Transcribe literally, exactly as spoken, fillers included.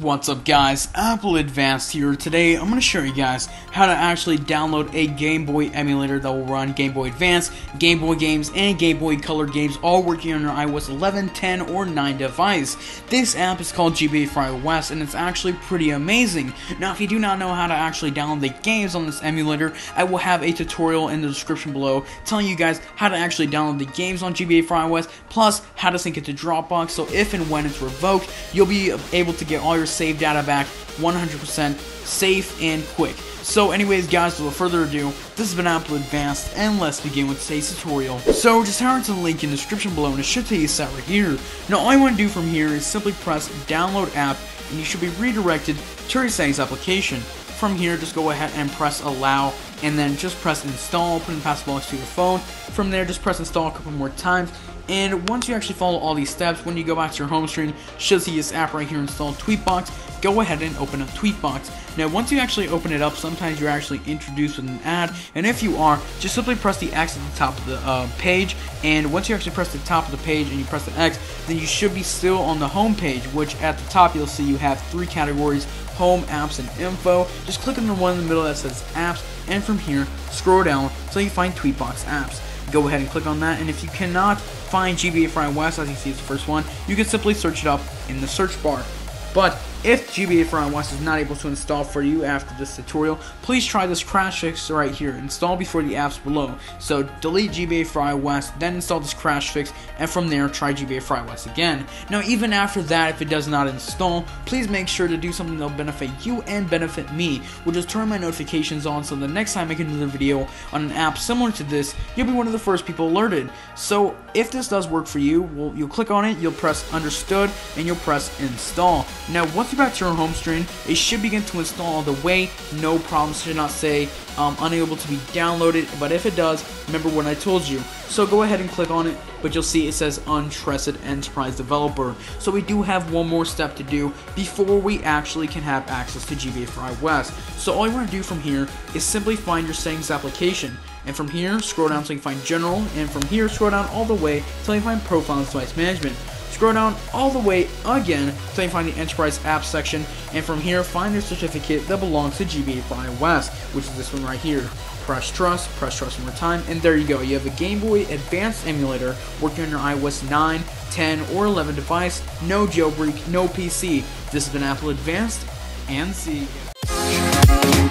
What's up guys, Apple Advanced here. Today I'm going to show you guys how to actually download a Game Boy emulator that will run Game Boy Advance, Game Boy games, and Game Boy Color games, all working on your iOS eleven, ten, or nine device. This app is called G B A four i O S and it's actually pretty amazing. Now if you do not know how to actually download the games on this emulator, I will have a tutorial in the description below telling you guys how to actually download the games on G B A four i O S, plus how to sync it to Dropbox, so if and when it's revoked, you'll be able to get all your save data back one hundred percent safe and quick. So anyways guys, without further ado, this has been Apple Advanced and let's begin with today's tutorial. So just head to the link in the description below and it should take you site right here. Now all you want to do from here is simply press download app and you should be redirected to your settings application. From here just go ahead and press allow and then just press install, put in password to your phone. From there just press install a couple more times. And once you actually follow all these steps, when you go back to your home screen, should see this app right here installed, Tweetbox. Go ahead and open up Tweetbox. Now, once you actually open it up, sometimes you're actually introduced with an ad, and if you are, just simply press the X at the top of the uh, page. And once you actually press the top of the page and you press the X, then you should be still on the home page, which at the top you'll see you have three categories: home, apps, and info. Just click on the one in the middle that says apps, and from here, scroll down until you find Tweetbox apps. Go ahead and click on that, and if you cannot find G B A four i O S, as you see it's the first one, you can simply search it up in the search bar. But if G B A four i O S is not able to install for you after this tutorial, please try this crash fix right here, install before the apps below. So delete G B A four i O S, then install this crash fix, and from there try G B A four i O S again. Now even after that, if it does not install, please make sure to do something that will benefit you and benefit me, which is turn my notifications on so the next time I can do a video on an app similar to this, you'll be one of the first people alerted. So if this does work for you, well, you'll click on it, you'll press understood, and you'll press install. Now once you back to your home screen, it should begin to install all the way, no problems. Should not say um, unable to be downloaded, but if it does, remember what I told you. So go ahead and click on it, but you'll see it says untrusted enterprise developer. So we do have one more step to do before we actually can have access to G B A four i O S. So all you want to do from here is simply find your settings application, and from here scroll down so you can find general, and from here scroll down all the way till you find profile and device management. Scroll down all the way again until you find the enterprise app section, and from here find your certificate that belongs to G B A four i O S, which is this one right here. Press trust, press trust one more time, and there you go. You have a Game Boy Advance emulator working on your iOS nine, ten, or eleven device. No jailbreak, no P C. This has been Apple Advanced, and see you.